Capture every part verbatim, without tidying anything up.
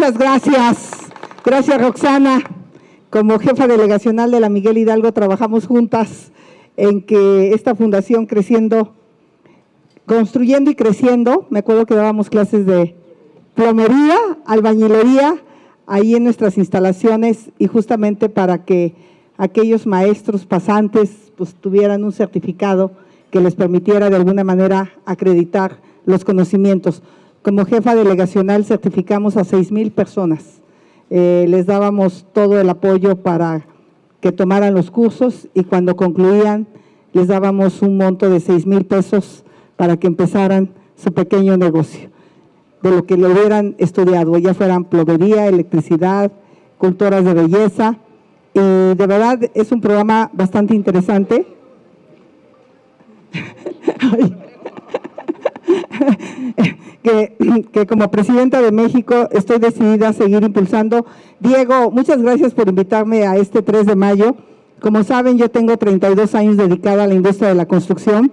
Muchas gracias. Gracias, Roxana. Como jefa delegacional de la Miguel Hidalgo, trabajamos juntas en que esta fundación creciendo, construyendo y creciendo, me acuerdo que dábamos clases de plomería, albañilería, ahí en nuestras instalaciones, y justamente para que aquellos maestros pasantes pues tuvieran un certificado que les permitiera de alguna manera acreditar los conocimientos. Como jefa delegacional certificamos a seis mil personas, eh, les dábamos todo el apoyo para que tomaran los cursos y cuando concluían les dábamos un monto de seis mil pesos para que empezaran su pequeño negocio, de lo que lo hubieran estudiado, ya fueran plomería, electricidad, culturas de belleza. Y de verdad es un programa bastante interesante. que, que como presidenta de México estoy decidida a seguir impulsando. Diego, muchas gracias por invitarme a este tres de mayo. Como saben, yo tengo treinta y dos años dedicada a la industria de la construcción.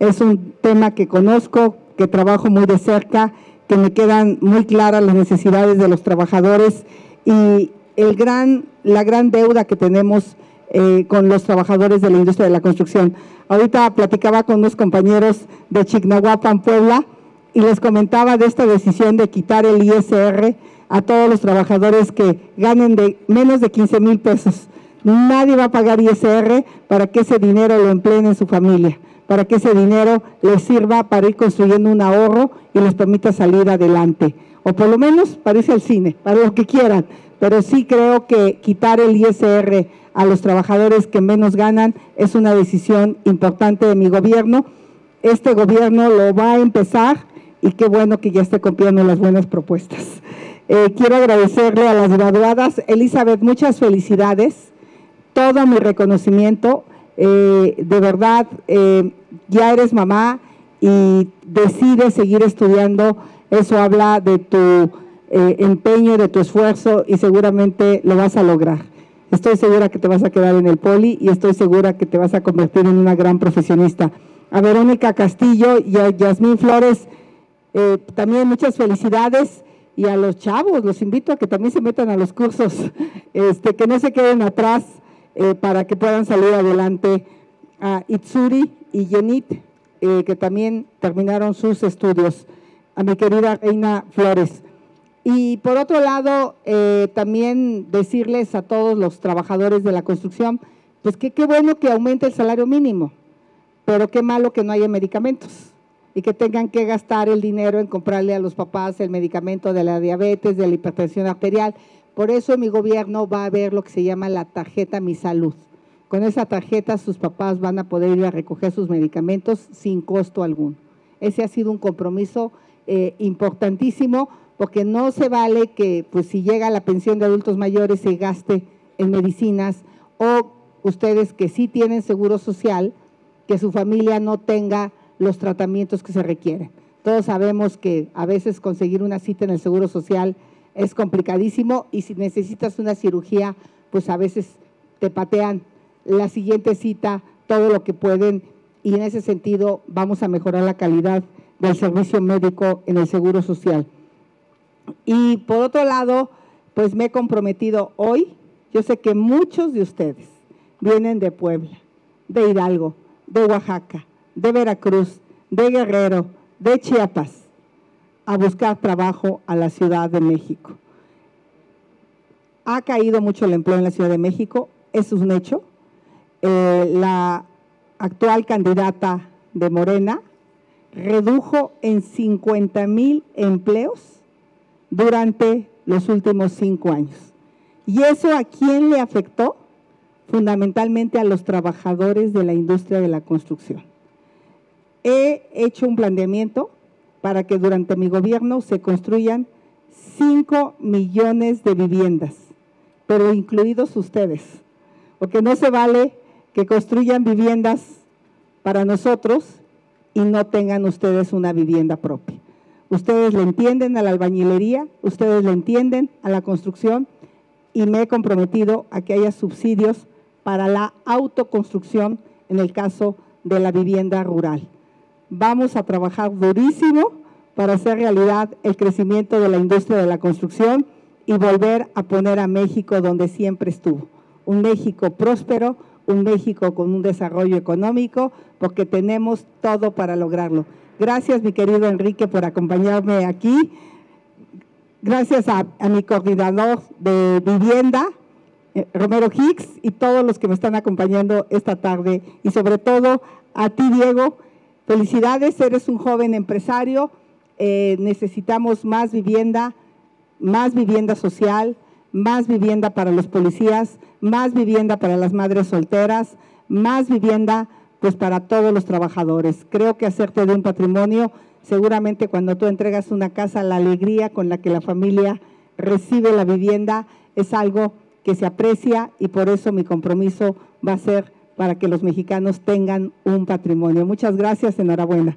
Es un tema que conozco, que trabajo muy de cerca, que me quedan muy claras las necesidades de los trabajadores y el gran, la gran deuda que tenemos eh, con los trabajadores de la industria de la construcción. Ahorita platicaba con unos compañeros de Chignahuapan, Puebla, y les comentaba de esta decisión de quitar el I S R a todos los trabajadores que ganen de menos de quince mil pesos. Nadie va a pagar I S R para que ese dinero lo empleen en su familia, para que ese dinero les sirva para ir construyendo un ahorro y les permita salir adelante. O por lo menos para irse al cine, para lo que quieran. Pero sí creo que quitar el I S R a los trabajadores que menos ganan es una decisión importante de mi gobierno. Este gobierno lo va a empezar y qué bueno que ya esté cumpliendo las buenas propuestas. Eh, quiero agradecerle a las graduadas. Elizabeth, muchas felicidades. Todo mi reconocimiento. Eh, de verdad, eh, ya eres mamá y decides seguir estudiando, eso habla de tu eh, empeño, de tu esfuerzo y seguramente lo vas a lograr. Estoy segura que te vas a quedar en el poli y estoy segura que te vas a convertir en una gran profesionista. A Verónica Castillo y a Yasmín Flores, eh, también muchas felicidades. Y a los chavos, los invito a que también se metan a los cursos, este, que no se queden atrás. Eh, para que puedan salir adelante a Itzuri y Jenit, eh, que también terminaron sus estudios, a mi querida Reina Flores. Y por otro lado, eh, también decirles a todos los trabajadores de la construcción, pues que qué bueno que aumente el salario mínimo, pero qué malo que no haya medicamentos y que tengan que gastar el dinero en comprarle a los papás el medicamento de la diabetes, de la hipertensión arterial. Por eso mi gobierno va a ver lo que se llama la tarjeta Mi Salud. Con esa tarjeta sus papás van a poder ir a recoger sus medicamentos sin costo alguno. Ese ha sido un compromiso eh, importantísimo, porque no se vale que pues, si llega la pensión de adultos mayores se gaste en medicinas, o ustedes que sí tienen seguro social, que su familia no tenga los tratamientos que se requieren. Todos sabemos que a veces conseguir una cita en el seguro social es complicadísimo y si necesitas una cirugía, pues a veces te patean la siguiente cita, todo lo que pueden, y en ese sentido vamos a mejorar la calidad del servicio médico en el Seguro Social. Y por otro lado, pues me he comprometido hoy, yo sé que muchos de ustedes vienen de Puebla, de Hidalgo, de Oaxaca, de Veracruz, de Guerrero, de Chiapas, a buscar trabajo a la Ciudad de México. Ha caído mucho el empleo en la Ciudad de México, eso es un hecho. Eh, la actual candidata de Morena redujo en cincuenta mil empleos durante los últimos cinco años. ¿Y eso a quién le afectó? Fundamentalmente a los trabajadores de la industria de la construcción. He hecho un planteamiento para que durante mi gobierno se construyan cinco millones de viviendas, pero incluidos ustedes, porque no se vale que construyan viviendas para nosotros y no tengan ustedes una vivienda propia. Ustedes le entienden a la albañilería, ustedes le entienden a la construcción y me he comprometido a que haya subsidios para la autoconstrucción en el caso de la vivienda rural. Vamos a trabajar durísimo para hacer realidad el crecimiento de la industria de la construcción y volver a poner a México donde siempre estuvo, un México próspero, un México con un desarrollo económico, porque tenemos todo para lograrlo. Gracias, mi querido Enrique, por acompañarme aquí. Gracias a, a mi coordinador de vivienda, Romero Hicks, y todos los que me están acompañando esta tarde. Y sobre todo a ti, Diego, felicidades, eres un joven empresario, eh, necesitamos más vivienda, más vivienda social, más vivienda para los policías, más vivienda para las madres solteras, más vivienda pues para todos los trabajadores. Creo que hacerte de un patrimonio, seguramente cuando tú entregas una casa, la alegría con la que la familia recibe la vivienda es algo que se aprecia, y por eso mi compromiso va a ser para que los mexicanos tengan un patrimonio. Muchas gracias, enhorabuena.